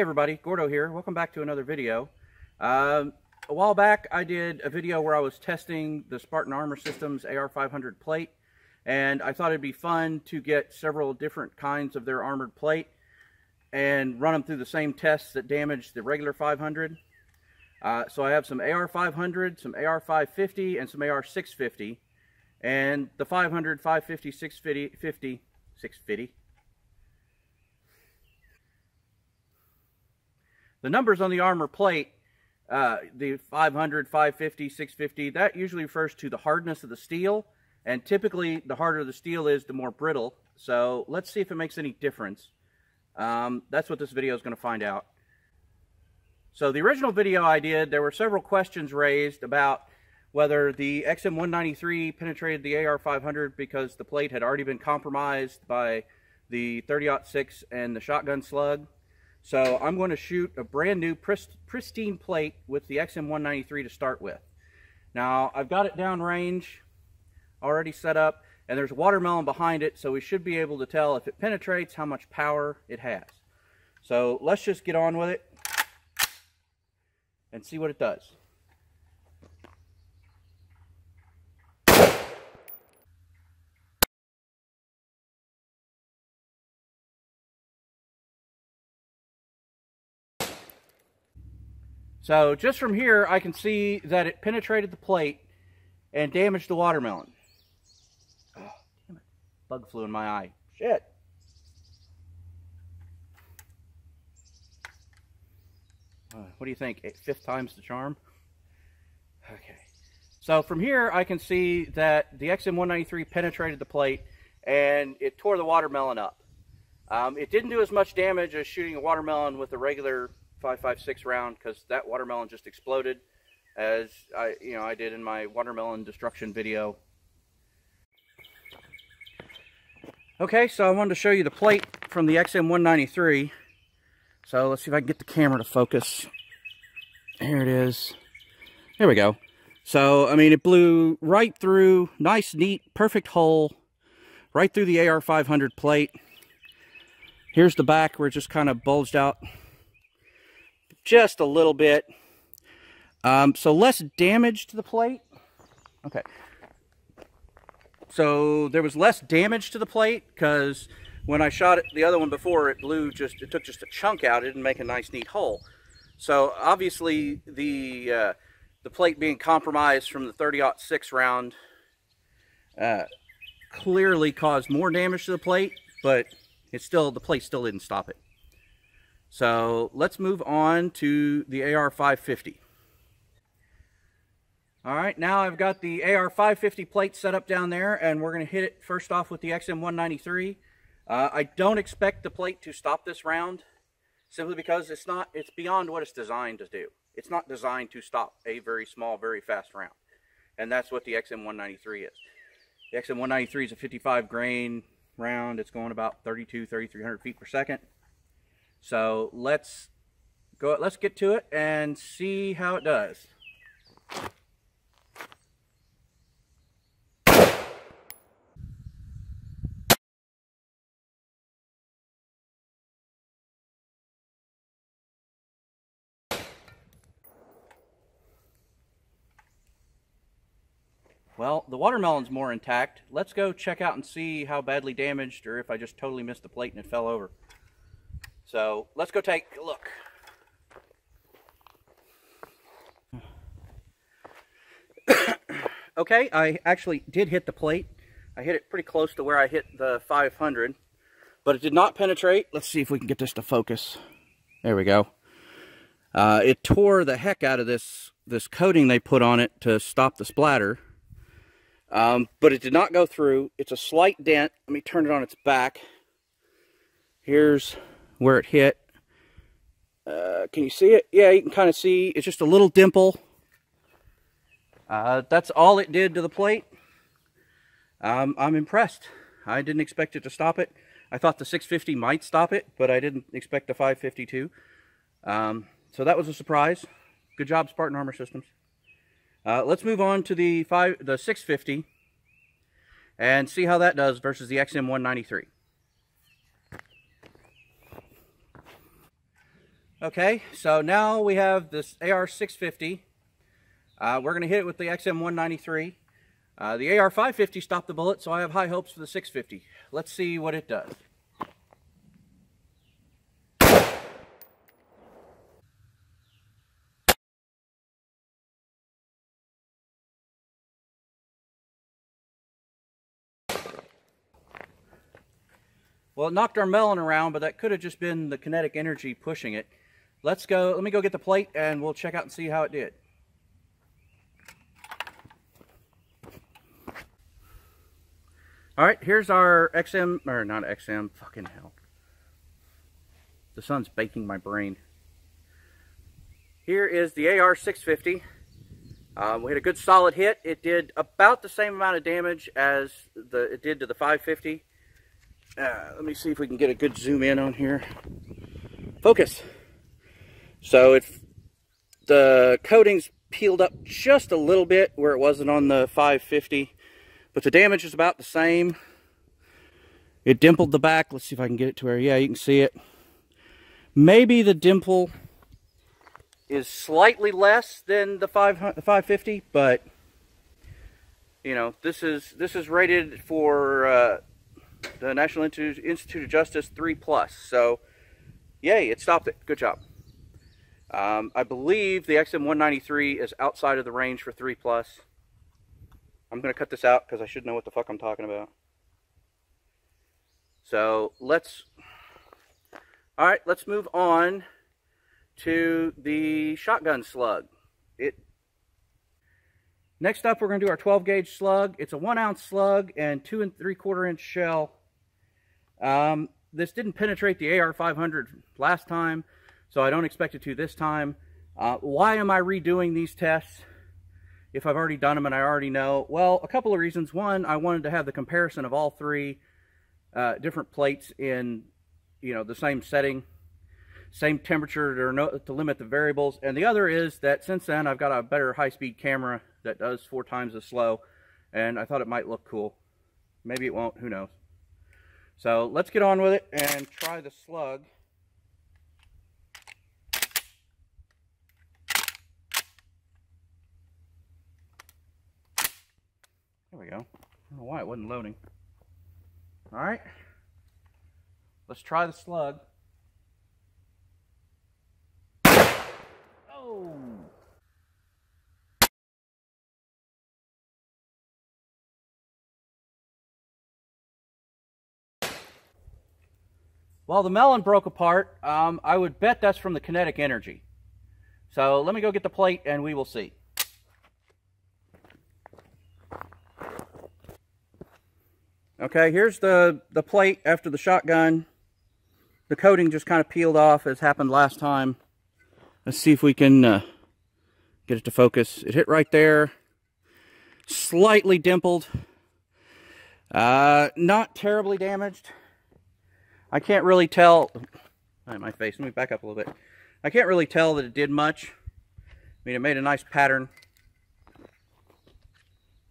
Hey everybody, Gordo here. Welcome back to another video. A while back I did a video where I was testing the Spartan Armor Systems AR-500 plate, and I thought it'd be fun to get several different kinds of their armored plate and run them through the same tests that damaged the regular 500. So I have some AR-500, some AR-550, and some AR-650, and the 500, 550, 650, 650. The numbers on the armor plate, the 500, 550, 650, that usually refers to the hardness of the steel. And typically, the harder the steel is, the more brittle. So let's see if it makes any difference. That's what this video is going to find out. So the original video I did, there were several questions raised about whether the XM193 penetrated the AR-500 because the plate had already been compromised by the .30-06 and the shotgun slug. So I'm going to shoot a brand new pristine plate with the XM193 to start with. Now I've got it downrange, already set up, and there's a watermelon behind it, so we should be able to tell if it penetrates, how much power it has. So let's just get on with it and see what it does. So just from here, I can see that it penetrated the plate and damaged the watermelon. Oh, damn it. Bug flew in my eye. Shit. What do you think? Fifth time's the charm? Okay. So from here, I can see that the XM193 penetrated the plate and it tore the watermelon up. It didn't do as much damage as shooting a watermelon with a regular 5.56 round, because that watermelon just exploded, as I did in my watermelon destruction video. Okay, so I wanted to show you the plate from the XM193. So let's see if I can get the camera to focus. Here it is. There we go. So I mean, it blew right through, nice, neat, perfect hole, right through the AR-500 plate. Here's the back where it just kind of bulged out just a little bit, so less damage to the plate. Okay, so there was less damage to the plate, because when I shot it, the other one before, it blew just, it took just a chunk out. It didn't make a nice neat hole. So obviously the plate being compromised from the .30-06 round clearly caused more damage to the plate, but it's still, the plate still didn't stop it. So let's move on to the AR-550. All right, now I've got the AR-550 plate set up down there, and we're going to hit it first off with the XM193. I don't expect the plate to stop this round, simply because it's beyond what it's designed to do. It's not designed to stop a very small, very fast round, and that's what the XM193 is. The XM193 is a 55 grain round. It's going about 3,300 feet per second. So let's get to it and see how it does. Well, the watermelon's more intact. Let's go check out and see how badly damaged, or if I just totally missed the plate and it fell over. So let's go take a look. Okay, I actually did hit the plate. I hit it pretty close to where I hit the 500, but it did not penetrate. Let's see if we can get this to focus. There we go. It tore the heck out of this coating they put on it to stop the splatter, but it did not go through. It's a slight dent. Let me turn it on its back. Here's where it hit. Can you see it? Yeah, you can kind of see. It's just a little dimple. That's all it did to the plate. I'm impressed. I didn't expect it to stop it. I thought the 650 might stop it, but I didn't expect the 550 to. So that was a surprise. Good job, Spartan Armor Systems. Let's move on to the 650 and see how that does versus the XM193. Okay, so now we have this AR-650. We're going to hit it with the XM193. The AR-550 stopped the bullet, so I have high hopes for the 650. Let's see what it does. Well, it knocked our melon around, but that could have just been the kinetic energy pushing it. Let me go get the plate and we'll check out and see how it did. All right, here's our XM, or not XM, fucking hell. The sun's baking my brain. Here is the AR-650. We had a good solid hit. It did about the same amount of damage as it did to the 550. Let me see if we can get a good zoom in on here. Focus. So the coating's peeled up just a little bit where it wasn't on the 550, but the damage is about the same. It dimpled the back. Let's see if I can get it to where, yeah, you can see it. Maybe the dimple is slightly less than the 550, but you know, this is rated for the National Institute of Justice 3+, so yay, it stopped it. Good job. I believe the XM193 is outside of the range for 3+. I'm going to cut this out because I should know what the fuck I'm talking about. So let's move on to the shotgun slug. Next up, we're going to do our 12-gauge slug. It's a 1-ounce slug and 2 3/4-inch shell. This didn't penetrate the AR-500 last time, so I don't expect it to this time. Why am I redoing these tests if I've already done them and I already know? Well, a couple of reasons. One, I wanted to have the comparison of all three different plates in, you know, the same setting, same temperature to limit the variables. And the other is that since then, I've got a better high-speed camera that does 4 times as slow, and I thought it might look cool. Maybe it won't, who knows. So let's get on with it and try the slug. There we go. I don't know why it wasn't loading. All right, let's try the slug. Oh! Well, the melon broke apart. I would bet that's from the kinetic energy. So let me go get the plate and we will see. Okay, here's the plate after the shotgun. The coating just kind of peeled off as happened last time. Let's see if we can get it to focus. It hit right there. Slightly dimpled. Not terribly damaged. I can't really tell, my face, let me back up a little bit. I can't really tell that it did much. I mean, it made a nice pattern.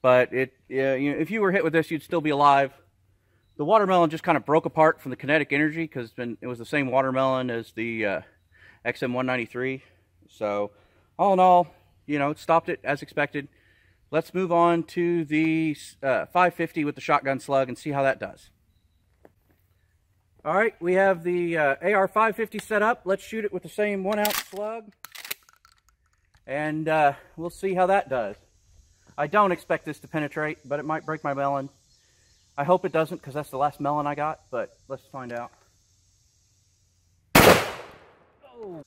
But you know, if you were hit with this, you'd still be alive. The watermelon just kind of broke apart from the kinetic energy because it was the same watermelon as the XM193. So all in all, you know, it stopped it as expected. Let's move on to the 550 with the shotgun slug and see how that does. All right, we have the AR-550 set up. Let's shoot it with the same 1-ounce slug, and we'll see how that does. I don't expect this to penetrate, but it might break my melon. I hope it doesn't, because that's the last melon I got, but let's find out. Oh.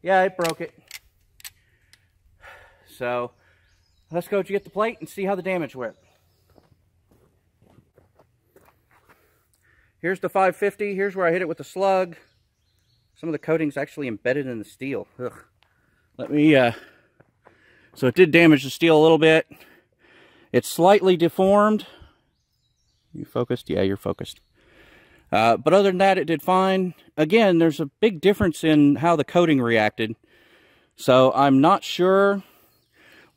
Yeah, it broke it. So let's go to get the plate and see how the damage went. Here's the 550. Here's where I hit it with the slug. Some of the coating's actually embedded in the steel. Ugh. So it did damage the steel a little bit. It's slightly deformed. You focused? Yeah, you're focused. But other than that, it did fine. Again, there's a big difference in how the coating reacted. So I'm not sure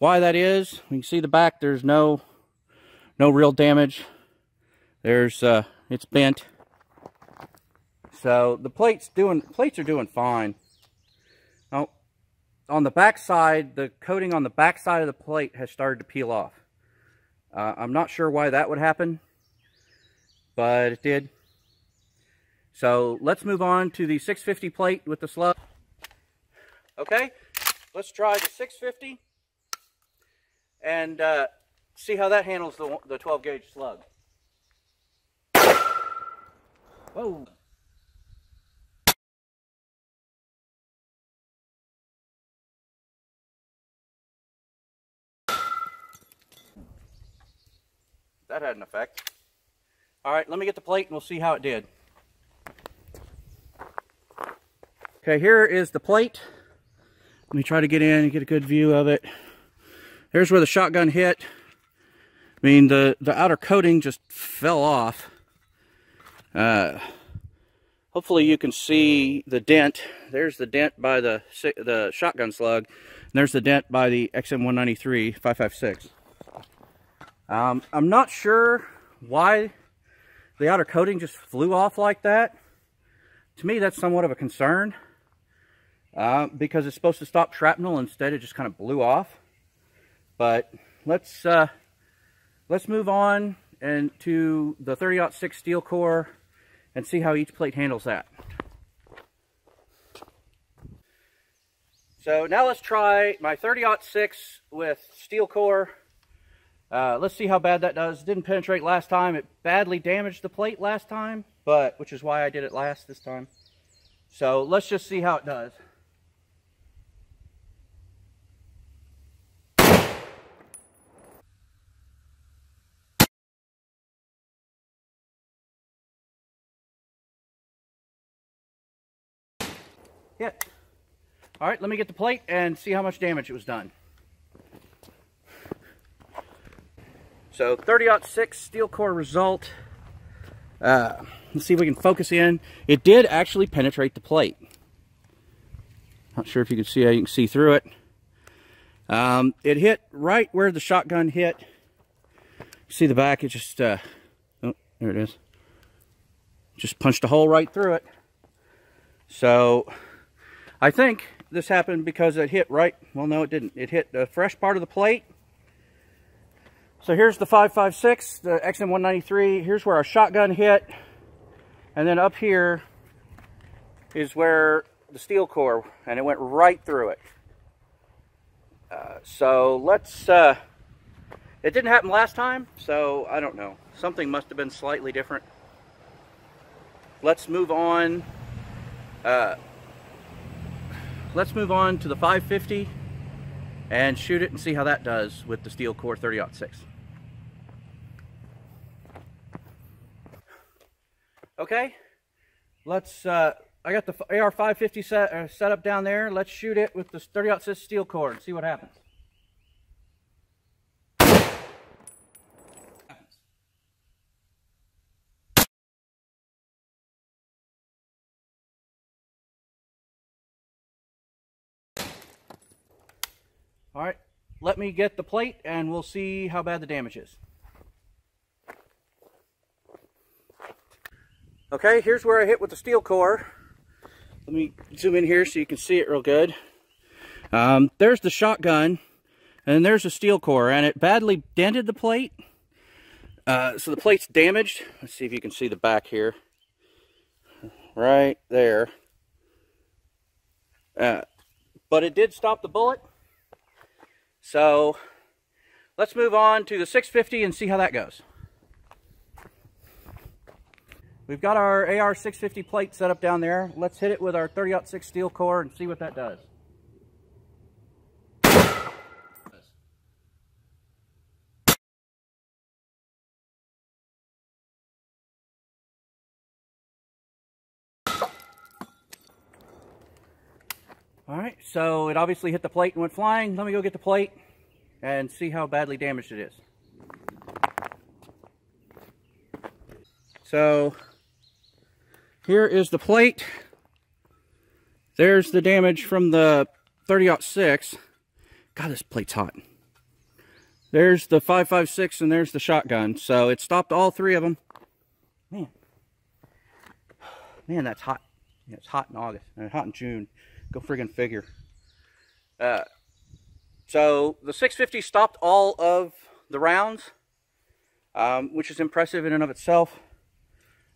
Why that is, you can see the back, there's no real damage. There's it's bent. So the plates are doing fine. Now, on the back side, the coating on the back side of the plate has started to peel off. I'm not sure why that would happen, but it did. So let's move on to the 650 plate with the slug. Okay, let's try the 650 and see how that handles the 12 gauge slug. Whoa. That had an effect. All right, let me get the plate and we'll see how it did. Okay, here is the plate. Let me try to get in and get a good view of it. Here's where the shotgun hit. I mean, the outer coating just fell off. Hopefully you can see the dent. There's the dent by the shotgun slug, and there's the dent by the XM193 556. I'm not sure why the outer coating just flew off like that. To me, that's somewhat of a concern because it's supposed to stop shrapnel. Instead, it just kind of blew off. But let's move on and to the 30-06 steel core and see how each plate handles that. So now let's try my 30-06 with steel core. Let's see how bad that does. It didn't penetrate last time. It badly damaged the plate last time, but which is why I did it last this time. So let's just see how it does. Yeah. All right, let me get the plate and see how much damage it was done. So 30-06 steel core result. Let's see if we can focus in. It did actually penetrate the plate. Not sure if you can see how you can see through it. It hit right where the shotgun hit. See the back, it just, oh, there it is. Just punched a hole right through it. So I think this happened because it hit right, well no it didn't. It hit the fresh part of the plate. So here's the 556, the XM193. Here's where our shotgun hit. And then up here is where the steel core, and it went right through it. So let's, it didn't happen last time, so I don't know. Something must have been slightly different. Let's move on to the 550 and shoot it and see how that does with the steel core 30-06. Okay, let's, I got the AR-550 set up down there. Let's shoot it with the 30-06 steel core and see what happens. All right, let me get the plate and we'll see how bad the damage is. Okay, here's where I hit with the steel core. Let me zoom in here so you can see it real good. There's the shotgun, and there's the steel core, and it badly dented the plate. So the plate's damaged. Let's see if you can see the back here. Right there. But it did stop the bullet. So let's move on to the 650 and see how that goes. We've got our AR-650 plate set up down there. Let's hit it with our 30-06 steel core and see what that does. All right, so it obviously hit the plate and went flying. Let me go get the plate and see how badly damaged it is. So here is the plate. There's the damage from the 30-06. God, this plate's hot. There's the 5.56 and there's the shotgun. So it stopped all three of them. Man. Man, that's hot. Yeah, it's hot in August. And hot in June. Go friggin' figure. So the 6.50 stopped all of the rounds, which is impressive in and of itself.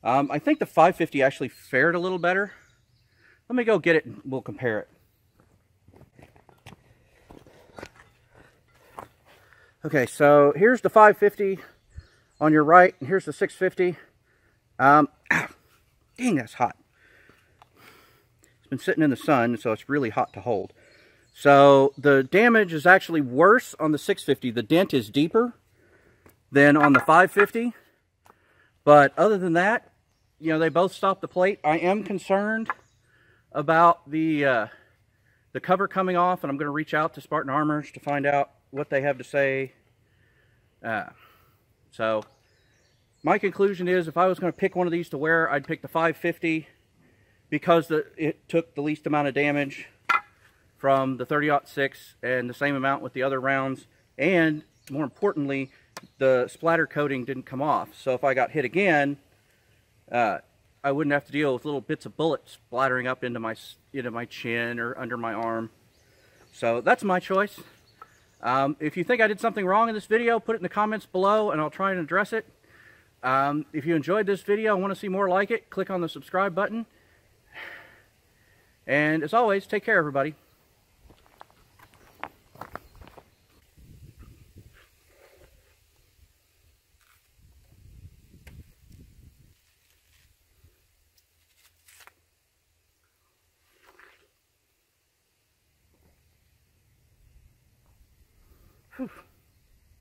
I think the 5.50 actually fared a little better. Let me go get it and we'll compare it. Okay, so here's the 5.50 on your right, and here's the 6.50. Dang, that's hot. It's been sitting in the sun, so it's really hot to hold. So the damage is actually worse on the 6.50. The dent is deeper than on the 5.50. But other than that, you know, they both stopped the plate. I am concerned about the cover coming off, and I'm going to reach out to Spartan Armors to find out what they have to say. So my conclusion is, if I was going to pick one of these to wear, I'd pick the 550 because it took the least amount of damage from the 30-06 and the same amount with the other rounds, and more importantly, the splatter coating didn't come off. So if I got hit again, I wouldn't have to deal with little bits of bullets splattering up into my chin or under my arm. So that's my choice. If you think I did something wrong in this video, put it in the comments below and I'll try and address it. If you enjoyed this video and want to see more like it, click on the subscribe button. And as always, take care, everybody. Whew.